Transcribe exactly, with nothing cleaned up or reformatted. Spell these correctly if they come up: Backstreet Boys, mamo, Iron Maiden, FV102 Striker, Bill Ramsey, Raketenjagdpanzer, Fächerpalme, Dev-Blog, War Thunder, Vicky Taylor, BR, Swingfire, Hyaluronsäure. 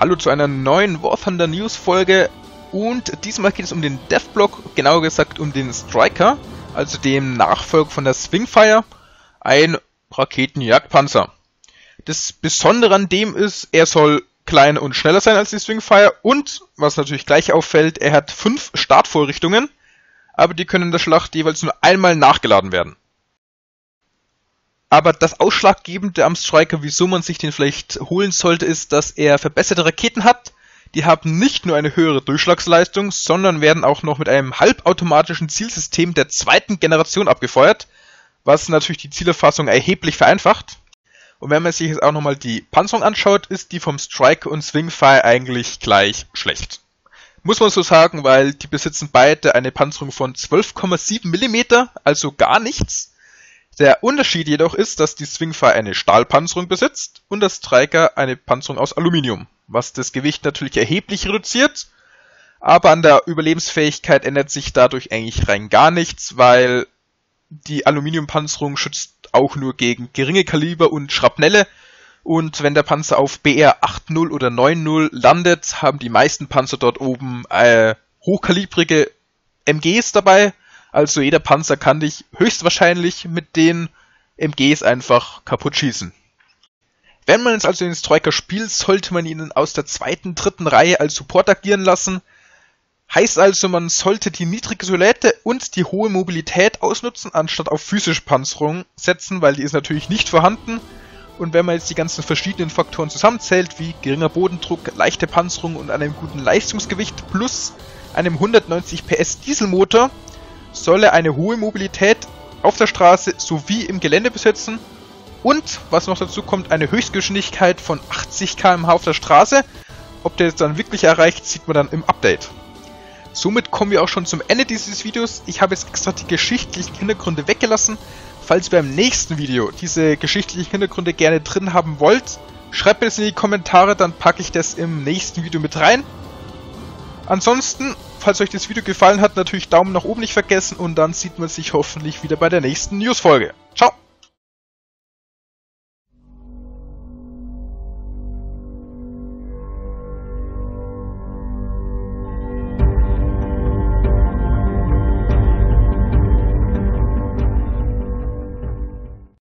Hallo zu einer neuen War Thunder News Folge und diesmal geht es um den Dev-Blog, genauer gesagt um den Striker, also dem Nachfolger von der Swingfire, ein Raketenjagdpanzer. Das Besondere an dem ist, er soll kleiner und schneller sein als die Swingfire und, was natürlich gleich auffällt, er hat fünf Startvorrichtungen, aber die können in der Schlacht jeweils nur einmal nachgeladen werden. Aber das Ausschlaggebende am Striker, wieso man sich den vielleicht holen sollte, ist, dass er verbesserte Raketen hat. Die haben nicht nur eine höhere Durchschlagsleistung, sondern werden auch noch mit einem halbautomatischen Zielsystem der zweiten Generation abgefeuert, was natürlich die Zielerfassung erheblich vereinfacht. Und wenn man sich jetzt auch nochmal die Panzerung anschaut, ist die vom Striker und Swingfire eigentlich gleich schlecht. Muss man so sagen, weil die besitzen beide eine Panzerung von zwölf Komma sieben Millimeter, also gar nichts. Der Unterschied jedoch ist, dass die Swingfire eine Stahlpanzerung besitzt und das Striker eine Panzerung aus Aluminium, was das Gewicht natürlich erheblich reduziert, aber an der Überlebensfähigkeit ändert sich dadurch eigentlich rein gar nichts, weil die Aluminiumpanzerung schützt auch nur gegen geringe Kaliber und Schrapnelle und wenn der Panzer auf B R achtzig oder neunzig landet, haben die meisten Panzer dort oben äh, hochkalibrige M Gs dabei. Also jeder Panzer kann dich höchstwahrscheinlich mit den M Gs einfach kaputt schießen. Wenn man jetzt also den Striker spielt, sollte man ihn aus der zweiten, dritten Reihe als Support agieren lassen. Heißt also, man sollte die niedrige Silhouette und die hohe Mobilität ausnutzen, anstatt auf physische Panzerung setzen, weil die ist natürlich nicht vorhanden. Und wenn man jetzt die ganzen verschiedenen Faktoren zusammenzählt, wie geringer Bodendruck, leichte Panzerung und einem guten Leistungsgewicht plus einem hundertneunzig P S Dieselmotor, soll er eine hohe Mobilität auf der Straße sowie im Gelände besitzen und, was noch dazu kommt, eine Höchstgeschwindigkeit von achtzig Kilometer pro Stunde auf der Straße. Ob der jetzt dann wirklich erreicht, sieht man dann im Update. Somit kommen wir auch schon zum Ende dieses Videos. Ich habe jetzt extra die geschichtlichen Hintergründe weggelassen. Falls ihr beim nächsten Video diese geschichtlichen Hintergründe gerne drin haben wollt, schreibt mir das in die Kommentare, dann packe ich das im nächsten Video mit rein. Ansonsten, falls euch das Video gefallen hat, natürlich Daumen nach oben nicht vergessen und dann sieht man sich hoffentlich wieder bei der nächsten News-Folge. Ciao!